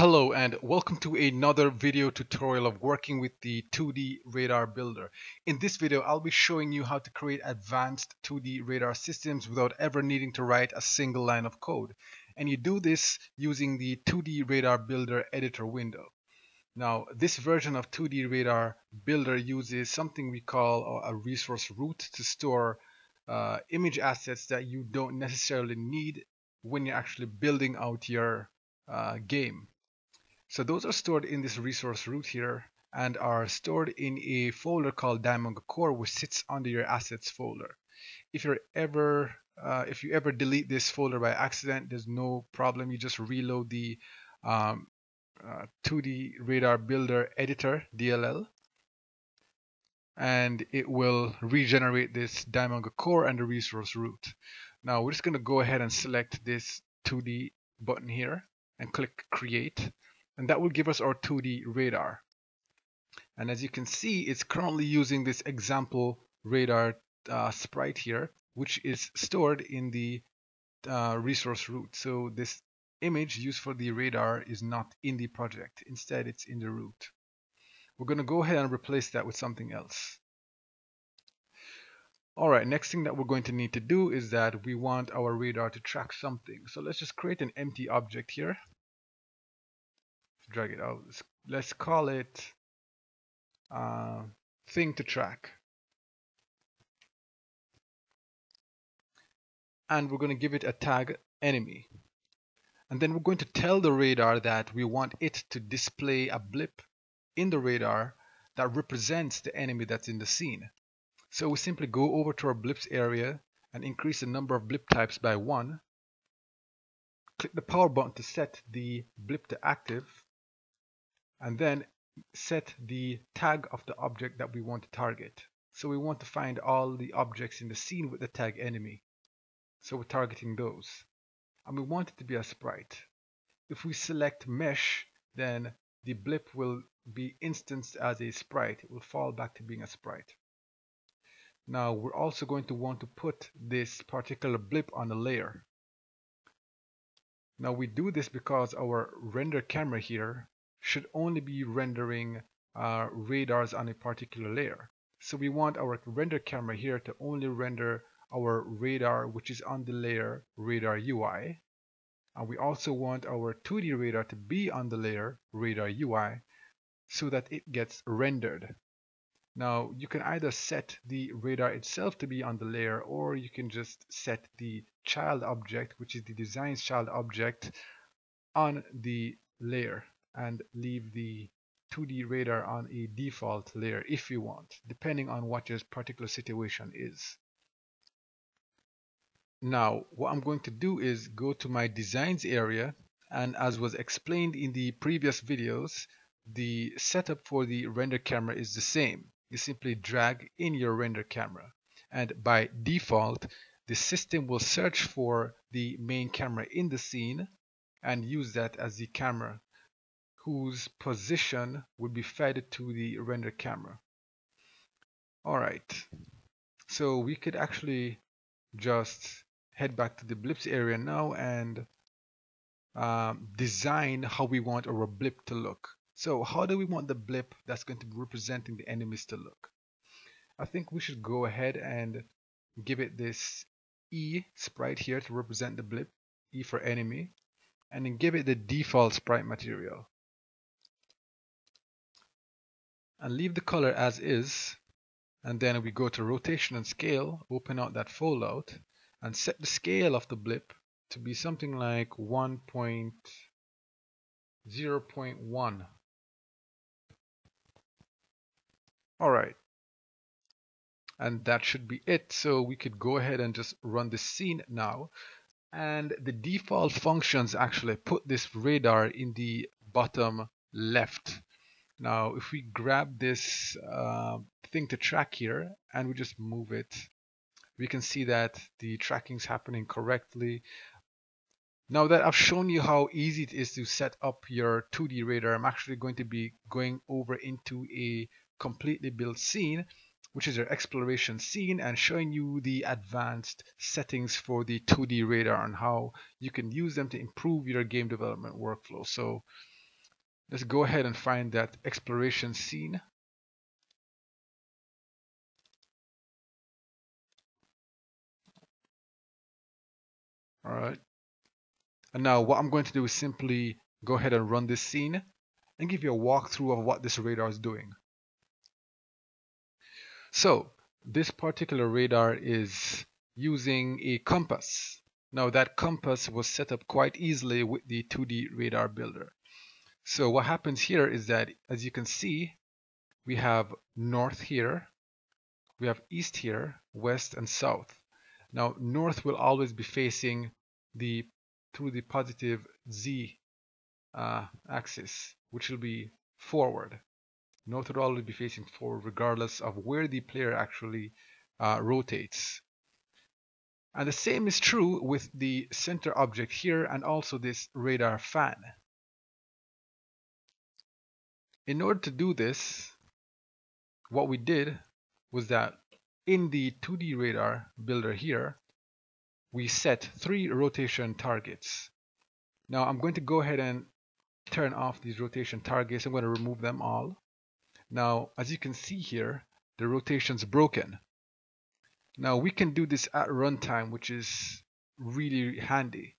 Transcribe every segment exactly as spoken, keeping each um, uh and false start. Hello and welcome to another video tutorial of working with the two D Radar Builder. In this video, I'll be showing you how to create advanced two D radar systems without ever needing to write a single line of code. And you do this using the two D Radar Builder Editor window. Now, this version of two D Radar Builder uses something we call a resource root to store uh, image assets that you don't necessarily need when you're actually building out your uh, game. So those are stored in this resource root here and are stored in a folder called DaiMangou Core, which sits under your assets folder. If you're ever uh, if you ever delete this folder by accident, there's no problem. You just reload the um, uh, two D Radar Builder Editor D L L, and it will regenerate this DaiMangou Core and the resource root. Now we're just going to go ahead and select this two D button here and click Create. And that will give us our two D radar. And as you can see, it's currently using this example radar uh, sprite here, which is stored in the uh, resource root. So this image used for the radar is not in the project. Instead, it's in the root. We're going to go ahead and replace that with something else. All right, next thing that we're going to need to do is that we want our radar to track something. So let's just create an empty object here. Drag it out. Let's call it uh, thing to track. And we're going to give it a tag enemy. And then we're going to tell the radar that we want it to display a blip in the radar that represents the enemy that's in the scene. So we simply go over to our blips area and increase the number of blip types by one. Click the power button to set the blip to active, and then set the tag of the object that we want to target. So we want to find all the objects in the scene with the tag enemy. So we're targeting those. And we want it to be a sprite. If we select mesh, then the blip will be instanced as a sprite. It will fall back to being a sprite. Now we're also going to want to put this particular blip on a layer. Now we do this because our render camera here should only be rendering uh, radars on a particular layer. So we want our render camera here to only render our radar, which is on the layer radar U I. And we also want our two D radar to be on the layer radar U I so that it gets rendered. Now you can either set the radar itself to be on the layer, or you can just set the child object, which is the design's child object, on the layer and leave the two D radar on a default layer if you want, depending on what your particular situation is. Now what I'm going to do is go to my designs area, and as was explained in the previous videos, the setup for the render camera is the same. You simply drag in your render camera, and by default the system will search for the main camera in the scene and use that as the camera whose position would be fed to the render camera. Alright, so we could actually just head back to the blips area now and um, design how we want our blip to look. So how do we want the blip that's going to be representing the enemies to look? I think we should go ahead and give it this E sprite here to represent the blip, E for enemy, and then give it the default sprite material. And leave the color as is, and then we go to rotation and scale, open out that foldout, and set the scale of the blip to be something like one point zero point one. Alright. And that should be it. So we could go ahead and just run the scene now. And the default functions actually put this radar in the bottom left. Now, if we grab this uh, thing to track here and we just move it, we can see that the tracking is happening correctly. Now that I've shown you how easy it is to set up your two D radar, I'm actually going to be going over into a completely built scene, which is your exploration scene, and showing you the advanced settings for the two D radar and how you can use them to improve your game development workflow. So Let's go ahead and find that exploration scene. All right. And now what I'm going to do is simply go ahead and run this scene and give you a walkthrough of what this radar is doing. So this particular radar is using a compass. Now that compass was set up quite easily with the two D radar builder. So what happens here is that, as you can see, we have north here, we have east here, west and south. Now north will always be facing the through the positive Z uh, axis, which will be forward. North will always be facing forward regardless of where the player actually uh, rotates. And the same is true with the center object here and also this radar fan. In order to do this, what we did was that in the two D radar builder here, we set three rotation targets. Now I'm going to go ahead and turn off these rotation targets. I'm going to remove them all. Now, as you can see here, the rotation's broken. Now we can do this at runtime, which is really handy.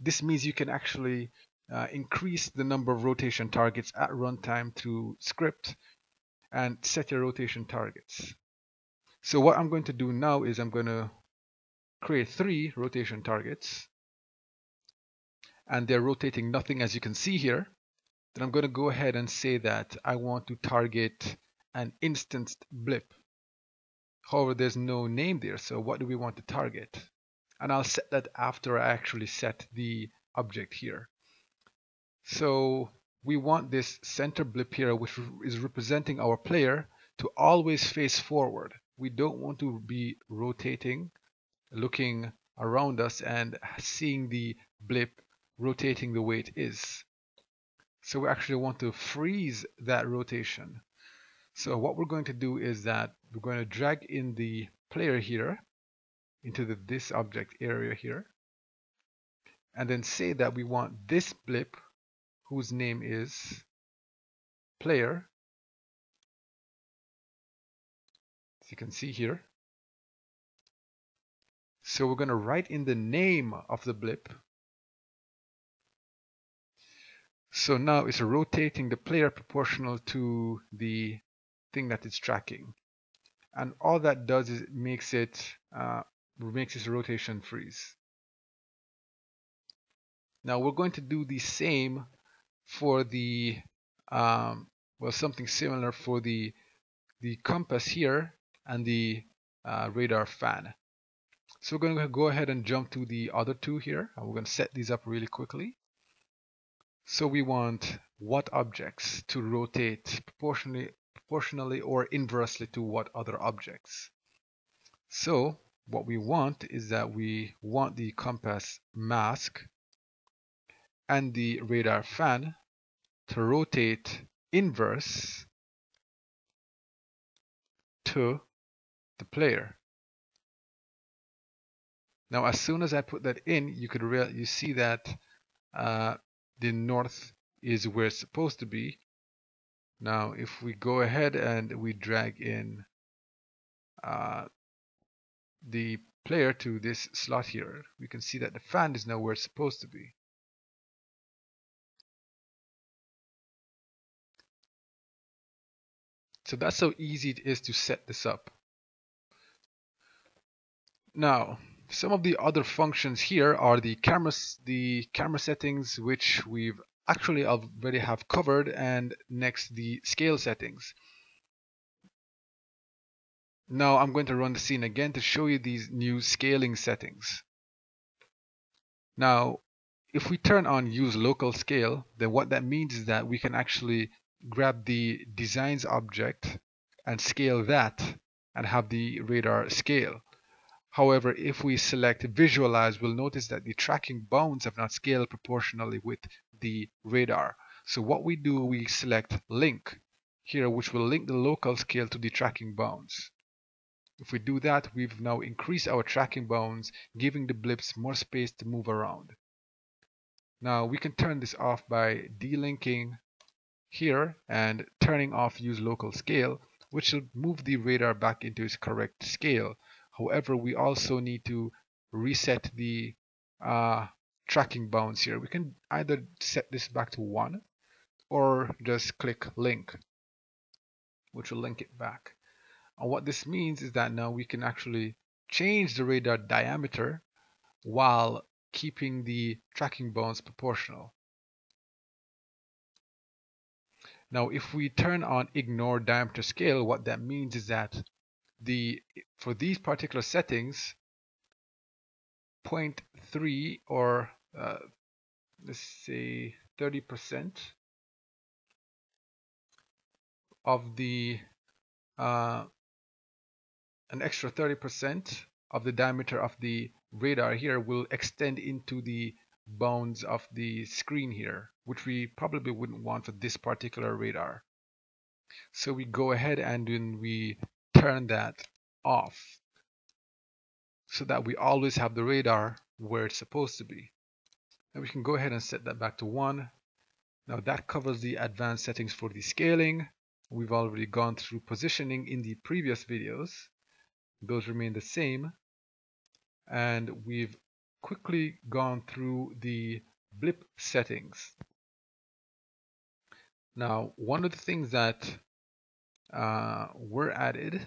This means you can actually Uh, increase the number of rotation targets at runtime through script and set your rotation targets. So what I'm going to do now is I'm going to create three rotation targets, and they're rotating nothing, as you can see here. Then I'm going to go ahead and say that I want to target an instanced blip. However, there's no name there, so what do we want to target? And I'll set that after I actually set the object here. So we want this center blip here, which is representing our player, to always face forward. We don't want to be rotating, looking around us and seeing the blip rotating the way it is. So we actually want to freeze that rotation. So what we're going to do is that we're going to drag in the player here into the this object area here, and then say that we want this blip, whose name is player, as you can see here. So we're going to write in the name of the blip. So now it's rotating the player proportional to the thing that it's tracking, and all that does is it makes it uh, makes its rotation freeze. Now we're going to do the same for the um, well, something similar for the the compass here and the uh, radar fan. So we're going to go ahead and jump to the other two here, and we're going to set these up really quickly. So we want what objects to rotate proportionally, proportionally or inversely to what other objects. So what we want is that we want the compass mask and the radar fan to rotate inverse to the player. Now, as soon as I put that in, you could real you see that uh, the north is where it's supposed to be. Now, if we go ahead and we drag in uh, the player to this slot here, we can see that the fan is now where it's supposed to be. So that's how easy it is to set this up. Now, some of the other functions here are the cameras, the camera settings, which we've actually already have covered, and next the scale settings. Now I'm going to run the scene again to show you these new scaling settings. Now, if we turn on use local scale, then what that means is that we can actually grab the designs object and scale that and have the radar scale. However, if we select visualize, we'll notice that the tracking bounds have not scaled proportionally with the radar. So what we do, we select link here, which will link the local scale to the tracking bounds. If we do that, we've now increased our tracking bounds, giving the blips more space to move around. Now we can turn this off by delinking here and turning off use local scale, which will move the radar back into its correct scale. However, we also need to reset the uh, tracking bounds here. We can either set this back to one or just click link, which will link it back. And what this means is that now we can actually change the radar diameter while keeping the tracking bounds proportional. Now, if we turn on ignore diameter scale, what that means is that the for these particular settings, zero point three or uh, let's say thirty percent of the uh, an extra thirty percent of the diameter of the radar here will extend into the bounds of the screen here, which we probably wouldn't want for this particular radar. So we go ahead and then we turn that off so that we always have the radar where it's supposed to be. And we can go ahead and set that back to one. Now that covers the advanced settings for the scaling. We've already gone through positioning in the previous videos. Those remain the same. And we've quickly gone through the blip settings. Now, one of the things that uh, were added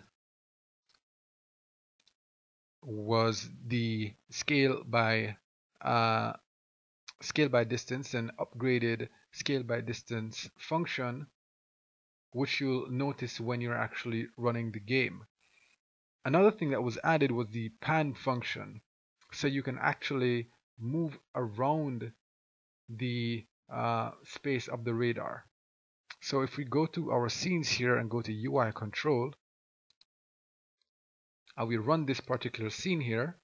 was the scale by uh, scale by distance and upgraded scale by distance function, which you'll notice when you're actually running the game. Another thing that was added was the pan function. So you can actually move around the uh, space of the radar. So if we go to our scenes here and go to U I control, and we run this particular scene here,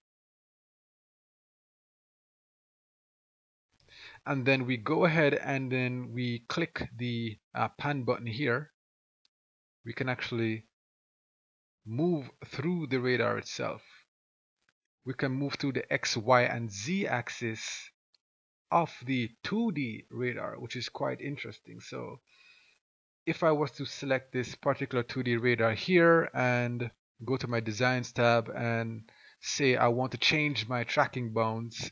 and then we go ahead and then we click the uh, pan button here, we can actually move through the radar itself. We can move through the X, Y, and Z axis of the two D radar, which is quite interesting. So if I was to select this particular two D radar here and go to my designs tab and say I want to change my tracking bounds,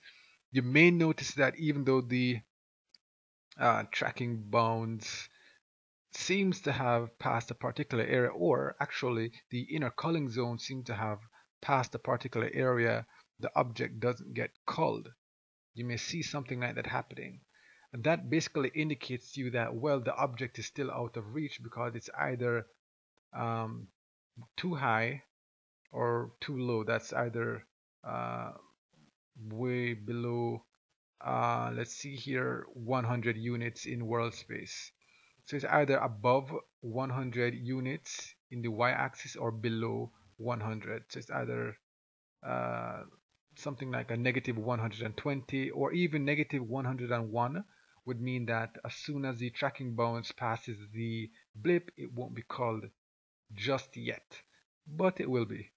you may notice that even though the uh, tracking bounds seems to have passed a particular area, or actually the inner culling zone seems to have past a particular area, the object doesn't get culled. You may see something like that happening. And that basically indicates to you that, well, the object is still out of reach because it's either um, too high or too low. That's either uh, way below, uh, let's see here, one hundred units in world space. So it's either above one hundred units in the y-axis or below one hundred. So it's either uh, something like a negative one hundred twenty, or even negative one hundred one would mean that as soon as the tracking bounds passes the blip, it won't be called just yet, but it will be.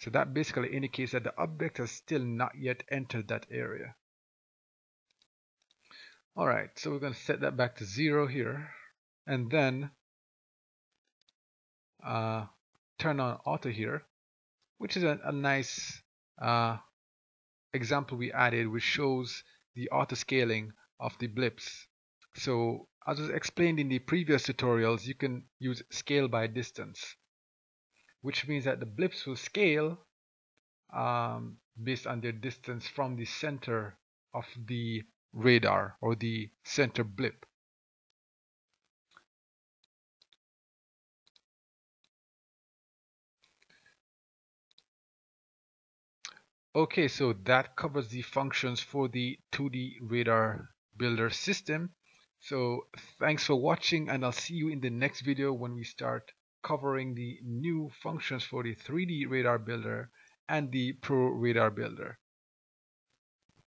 So that basically indicates that the object has still not yet entered that area. All right, so we're going to set that back to zero here, and then uh, turn on auto here, which is a, a nice uh, example we added, which shows the auto scaling of the blips. So as was explained in the previous tutorials, you can use scale by distance, which means that the blips will scale um, based on their distance from the center of the radar, or the center blip. Okay, so that covers the functions for the two D Radar Builder system. So thanks for watching, and I'll see you in the next video when we start covering the new functions for the three D Radar Builder and the Pro Radar Builder.